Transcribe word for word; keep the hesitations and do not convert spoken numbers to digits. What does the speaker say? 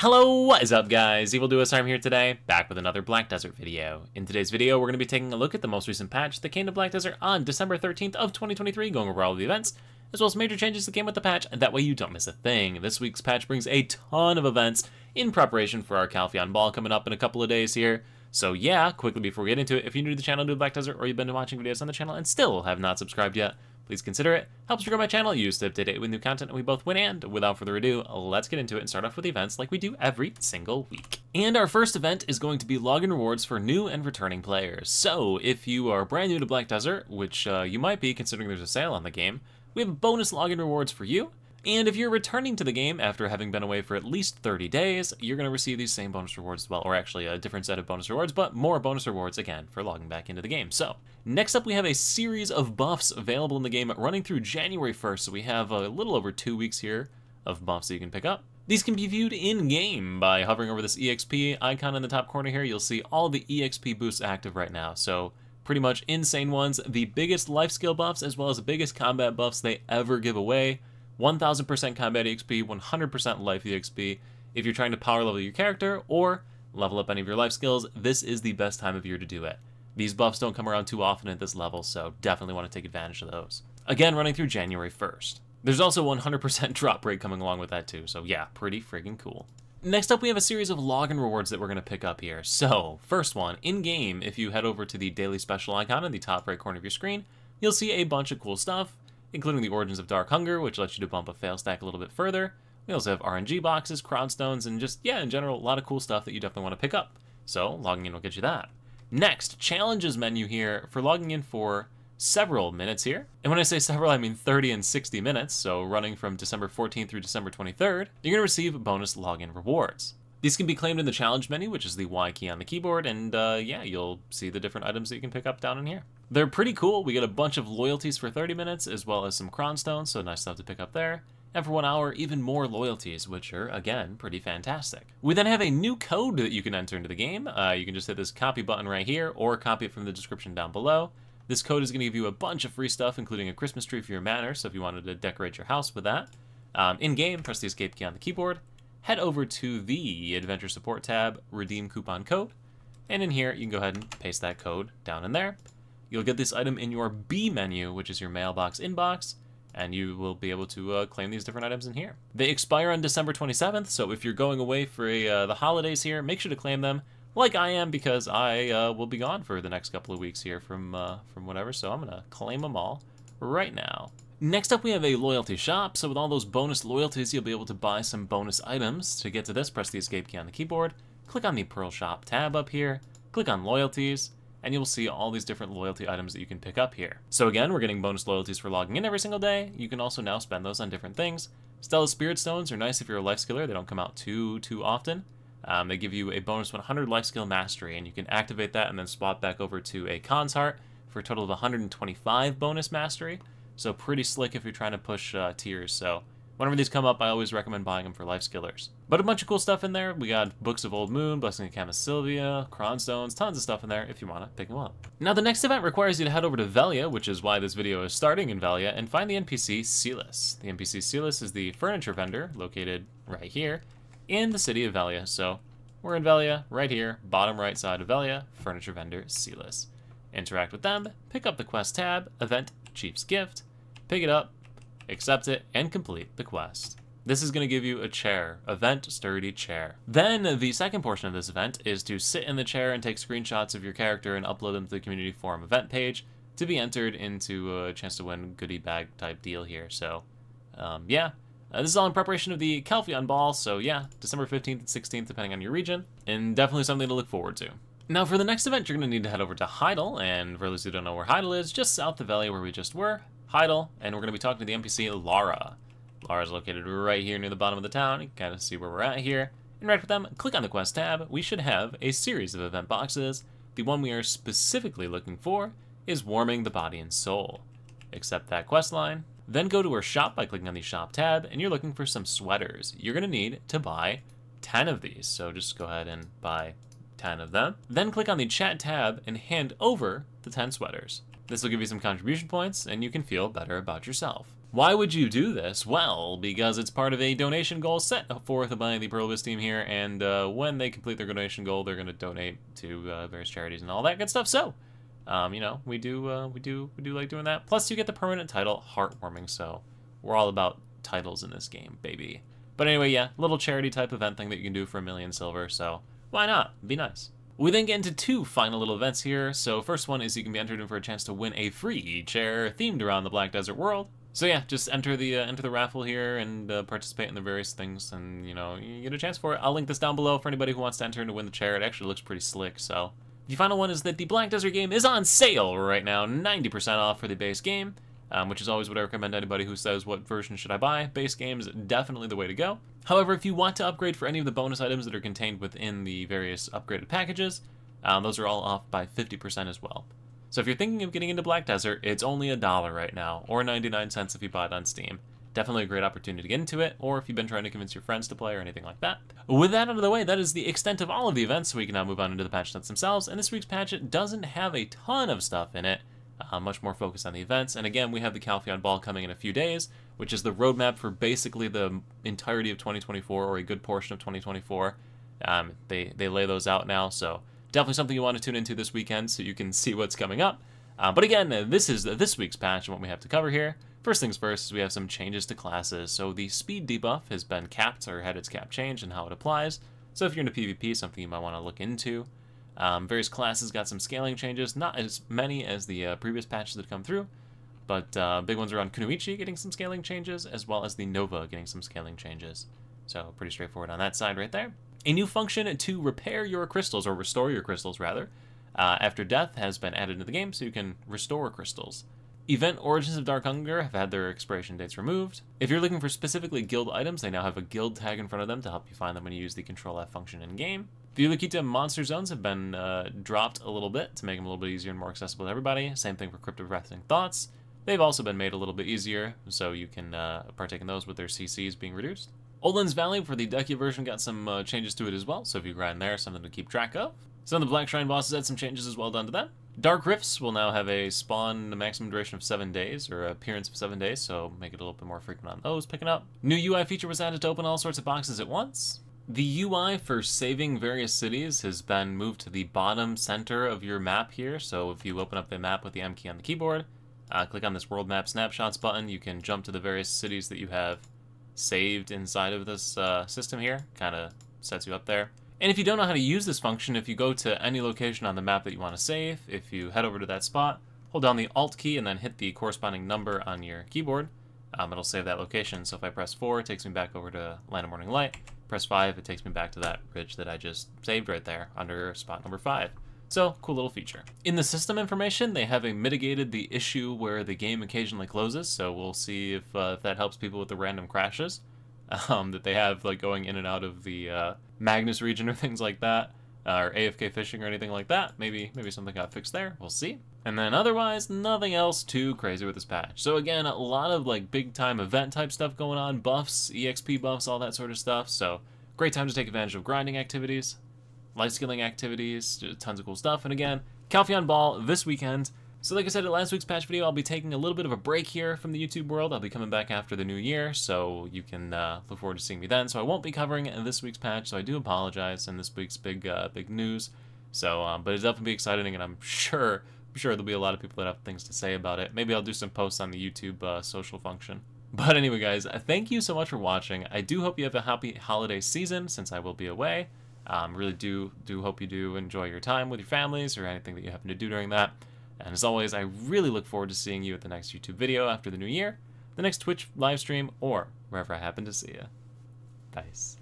Hello, what is up guys? EvilDoUsHarm here today, back with another Black Desert video. In today's video, we're going to be taking a look at the most recent patch that came to Black Desert on December thirteenth of twenty twenty-three, going over all of the events, as well as major changes that came with the patch, and that way you don't miss a thing. This week's patch brings a ton of events in preparation for our Calpheon Ball coming up in a couple of days here. So yeah, quickly before we get into it, if you're new to the channel, new to Black Desert, or you've been watching videos on the channel and still have not subscribed yet, please consider it. Helps grow my channel, you stay up to date with new content, and we both win. And without further ado, let's get into it and start off with events like we do every single week. And our first event is going to be login rewards for new and returning players. So if you are brand new to Black Desert, which uh, you might be considering there's a sale on the game, we have bonus login rewards for you. And if you're returning to the game after having been away for at least thirty days, you're going to receive these same bonus rewards as well, or actually a different set of bonus rewards, but more bonus rewards again for logging back into the game. So next up, we have a series of buffs available in the game running through January first. So we have a little over two weeks here of buffs that you can pick up. These can be viewed in-game by hovering over this E X P icon in the top corner here. You'll see all the E X P boosts active right now. So pretty much insane ones, the biggest life skill buffs as well as the biggest combat buffs they ever give away. one thousand percent combat E X P, one hundred percent life E X P. If you're trying to power level your character or level up any of your life skills, this is the best time of year to do it. These buffs don't come around too often at this level, so definitely want to take advantage of those. Again, running through January first. There's also one hundred percent drop rate coming along with that too, so yeah, pretty friggin' cool. Next up, we have a series of login rewards that we're going to pick up here. So, first one, in-game, if you head over to the Daily Special icon in the top right corner of your screen, you'll see a bunch of cool stuff, including the Origins of Dark Hunger, which lets you to bump a fail stack a little bit further. We also have R N G boxes, crowdstones, and just, yeah, in general, a lot of cool stuff that you definitely want to pick up. So logging in will get you that. Next, challenges menu here for logging in for several minutes here. And when I say several, I mean thirty and sixty minutes. So running from December fourteenth through December twenty-third, you're gonna receive bonus login rewards. These can be claimed in the challenge menu, which is the Y key on the keyboard, and uh, yeah, you'll see the different items that you can pick up down in here. They're pretty cool. We get a bunch of loyalties for thirty minutes, as well as some crownstones, so nice stuff to pick up there. And for one hour, even more loyalties, which are, again, pretty fantastic. We then have a new code that you can enter into the game. Uh, you can just hit this copy button right here, or copy it from the description down below. This code is going to give you a bunch of free stuff, including a Christmas tree for your manor, so if you wanted to decorate your house with that. Um, in-game, press the escape key on the keyboard, head over to the Adventure Support tab, redeem coupon code, and in here, you can go ahead and paste that code down in there. You'll get this item in your B menu, which is your mailbox inbox, and you will be able to uh, claim these different items in here. They expire on December twenty-seventh, so if you're going away for a, uh, the holidays here, make sure to claim them, like I am, because I uh, will be gone for the next couple of weeks here from, uh, from whatever, so I'm gonna claim them all right now. Next up, we have a loyalty shop, so with all those bonus loyalties, you'll be able to buy some bonus items. To get to this, press the escape key on the keyboard, click on the Pearl Shop tab up here, click on Loyalties, and you'll see all these different loyalty items that you can pick up here. So again, we're getting bonus loyalties for logging in every single day. You can also now spend those on different things. Stella's Spirit Stones are nice if you're a life skiller. They don't come out too, too often. Um, they give you a bonus one hundred life skill mastery, and you can activate that and then swap back over to a Khan's Heart for a total of one hundred twenty-five bonus mastery. So pretty slick if you're trying to push uh, tiers. So whenever these come up, I always recommend buying them for life skillers. But a bunch of cool stuff in there. We got Books of Old Moon, Blessing of Camasylvia, Cronstones, tons of stuff in there if you want to pick them up. Now the next event requires you to head over to Velia, which is why this video is starting in Velia, and find the N P C Celis. The N P C Celis is the furniture vendor located right here in the city of Velia. So we're in Velia right here, bottom right side of Velia, furniture vendor Celis. Interact with them, pick up the quest tab, event Chief's Gift, pick it up, accept it, and complete the quest. This is going to give you a chair, event sturdy chair. Then the second portion of this event is to sit in the chair and take screenshots of your character and upload them to the community forum event page to be entered into a chance to win goodie bag type deal here. So um, yeah, uh, this is all in preparation of the Calpheon Ball. So yeah, December fifteenth and sixteenth, depending on your region, and definitely something to look forward to. Now for the next event, you're going to need to head over to Heidel, and for those who don't know where Heidel is, just south of Valley where we just were, Heidel, and we're going to be talking to the N P C Lara. Lara's located right here near the bottom of the town. You can kind of see where we're at here. Interact with them, click on the quest tab. We should have a series of event boxes. The one we are specifically looking for is Warming the Body and Soul. Accept that quest line, then go to her shop by clicking on the shop tab, and you're looking for some sweaters. You're going to need to buy ten of these, so just go ahead and buy ten of them. Then click on the chat tab and hand over the ten sweaters. This will give you some contribution points and you can feel better about yourself. Why would you do this? Well, because it's part of a donation goal set forth by the Pearlbiz team here, and uh, when they complete their donation goal, they're going to donate to uh, various charities and all that good stuff. So, um, you know, we do, uh, we do, we do like doing that. Plus, you get the permanent title, heartwarming. So, we're all about titles in this game, baby. But anyway, yeah, little charity type event thing that you can do for a million silver. So, why not? Be nice. We then get into two final little events here. So, first one is you can be entered in for a chance to win a free chair themed around the Black Desert world. So yeah, just enter the uh, enter the raffle here and uh, participate in the various things, and you know, you get a chance for it. I'll link this down below for anybody who wants to enter and to win the chair. It actually looks pretty slick. So the final one is that the Black Desert game is on sale right now, ninety percent off for the base game, um, which is always what I recommend to anybody who says what version should I buy. Base game's definitely the way to go. However, if you want to upgrade for any of the bonus items that are contained within the various upgraded packages, um, those are all off by fifty percent as well. So if you're thinking of getting into Black Desert, it's only a dollar right now, or ninety-nine cents if you bought it on Steam. Definitely a great opportunity to get into it, or if you've been trying to convince your friends to play or anything like that. With that out of the way, that is the extent of all of the events, so we can now move on into the patch notes themselves. And this week's patch doesn't have a ton of stuff in it, uh, much more focused on the events. And again, we have the Calpheon Ball coming in a few days, which is the roadmap for basically the entirety of twenty twenty-four, or a good portion of twenty twenty-four. Um, they, they lay those out now, so definitely something you want to tune into this weekend so you can see what's coming up. Uh, but again, this is this week's patch and what we have to cover here. First things first is we have some changes to classes. So the speed debuff has been capped, or had its cap changed, and how it applies. So if you're into PvP, something you might want to look into. Um, various classes got some scaling changes, not as many as the uh, previous patches that come through. But uh, big ones around Kunoichi getting some scaling changes, as well as the Nova getting some scaling changes. So pretty straightforward on that side right there. A new function to repair your crystals, or restore your crystals rather, uh, after death has been added into the game, so you can restore crystals. Event Origins of Dark Hunger have had their expiration dates removed. If you're looking for specifically guild items, they now have a guild tag in front of them to help you find them when you use the Control F function in-game. The Ulukita monster zones have been uh, dropped a little bit to make them a little bit easier and more accessible to everybody. Same thing for Crypt of Resting Thoughts. They've also been made a little bit easier, so you can uh, partake in those with their C Cs being reduced. Olin's Valley for the Decky version got some uh, changes to it as well, so if you grind there, something to keep track of. Some of the Black Shrine bosses had some changes as well done to them. Dark Rifts will now have a spawn maximum duration of seven days, or appearance of seven days, so make it a little bit more frequent on those picking up. New U I feature was added to open all sorts of boxes at once. The U I for saving various cities has been moved to the bottom center of your map here, so if you open up the map with the M key on the keyboard, uh, click on this World Map Snapshots button, you can jump to the various cities that you have saved inside of this uh, system here. Kind of sets you up there. And if you don't know how to use this function, if you go to any location on the map that you want to save, if you head over to that spot, hold down the Alt key and then hit the corresponding number on your keyboard, um, it'll save that location. So if I press four, it takes me back over to Land of Morning Light. Press five, it takes me back to that ridge that I just saved right there under spot number five. So, cool little feature. In the system information, they have mitigated the issue where the game occasionally closes, so we'll see if, uh, if that helps people with the random crashes um, that they have, like going in and out of the uh, Magnus region or things like that, uh, or A F K fishing or anything like that. Maybe, maybe something got fixed there, we'll see. And then otherwise, nothing else too crazy with this patch. So again, a lot of like big time event type stuff going on, buffs, E X P buffs, all that sort of stuff, so great time to take advantage of grinding activities, life skilling activities, tons of cool stuff. And again, Calpheon Ball this weekend. So like I said in last week's patch video, I'll be taking a little bit of a break here from the YouTube world. I'll be coming back after the new year, so you can uh, look forward to seeing me then. So I won't be covering this week's patch, so I do apologize, and this week's big uh, big news. So, um, but it'll definitely be exciting, and I'm sure, I'm sure there'll be a lot of people that have things to say about it. Maybe I'll do some posts on the YouTube uh, social function. But anyway, guys, thank you so much for watching. I do hope you have a happy holiday season, since I will be away. Um, really do do hope you do enjoy your time with your families or anything that you happen to do during that. And as always, I really look forward to seeing you at the next YouTube video after the new year, the next Twitch live stream, or wherever I happen to see you. Peace.